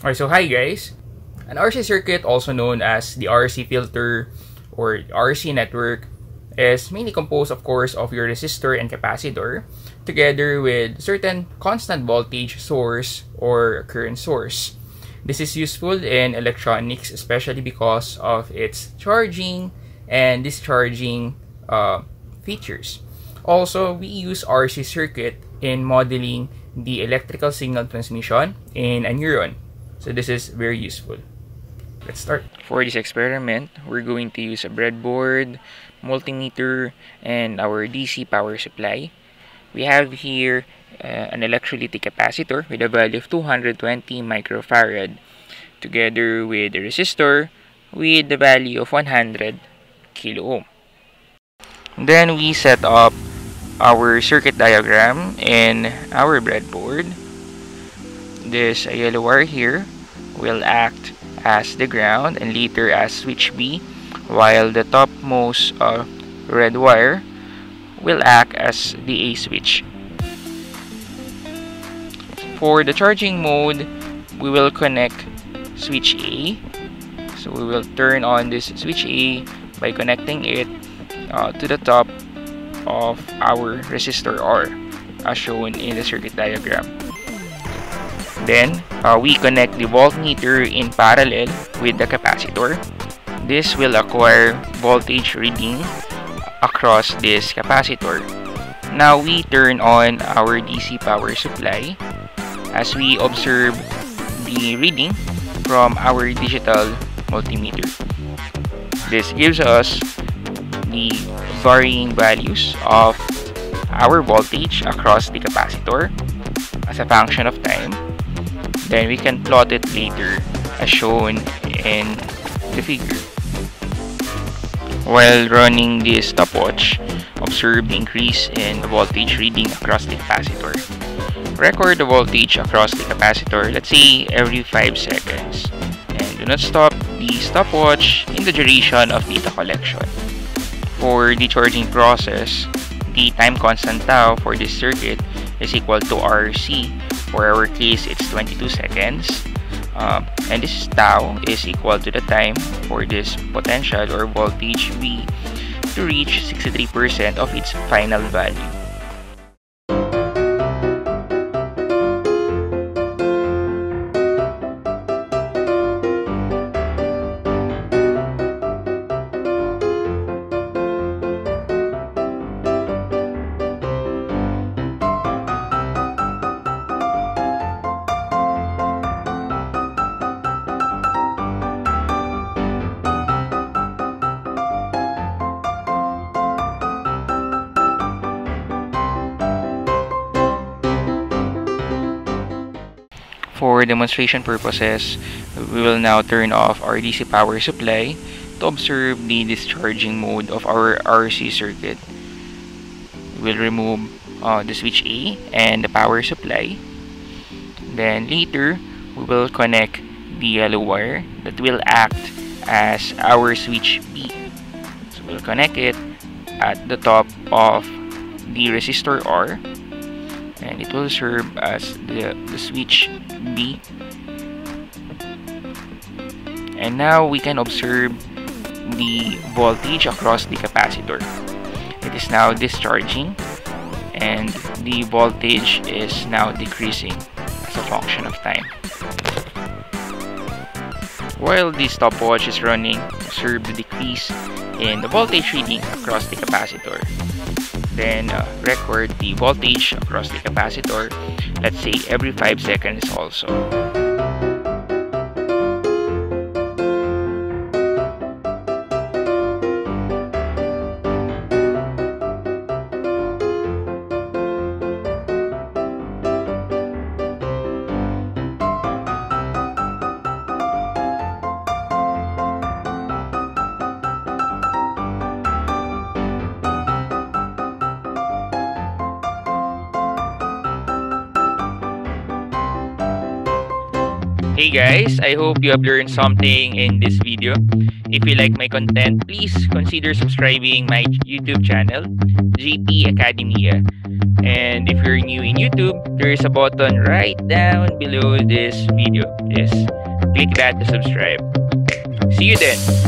Alright, so hi guys! An RC circuit, also known as the RC filter or RC network, is mainly composed, of course, of your resistor and capacitor together with certain constant voltage source or current source. This is useful in electronics, especially because of its charging and discharging features. Also, we use RC circuit in modeling the electrical signal transmission in a neuron. So this is very useful. Let's start. For this experiment, we're going to use a breadboard, multimeter, and our DC power supply. We have here an electrolytic capacitor with a value of 220 microfarad together with a resistor with the value of 100 kilo-ohm. Then we set up our circuit diagram in our breadboard. This yellow wire here will act as the ground and later as switch B, while the topmost red wire will act as the A switch. For the charging mode, we will connect switch A. So we will turn on this switch A by connecting it to the top of our resistor R, as shown in the circuit diagram. Then we connect the voltmeter in parallel with the capacitor. This will acquire voltage reading across this capacitor. Now we turn on our DC power supply as we observe the reading from our digital multimeter. This gives us the varying values of our voltage across the capacitor as a function of time. Then we can plot it later as shown in the figure. While running this stopwatch, observe the increase in the voltage reading across the capacitor. Record the voltage across the capacitor, let's say every 5 seconds. And do not stop the stopwatch in the duration of data collection. For the charging process, the time constant tau for this circuit is equal to RC. For our case, it's 22 seconds. And this tau is equal to the time for this potential or voltage V to reach 63% of its final value. For demonstration purposes, we will now turn off our DC power supply to observe the discharging mode of our RC circuit. We'll remove the switch A and the power supply. Then later, we will connect the yellow wire that will act as our switch B. So we'll connect it at the top of the resistor R. And it will serve as the switch B. And now we can observe the voltage across the capacitor. It is now discharging and the voltage is now decreasing as a function of time. While the stopwatch is running, observe the decrease in the voltage reading across the capacitor. Then record the voltage across the capacitor, let's say every 5 seconds also. Hey guys, I hope you have learned something in this video. If you like my content, please consider subscribing my YouTube channel, JP Academia. And if you're new in YouTube, there is a button right down below this video. Just click that to subscribe. See you then.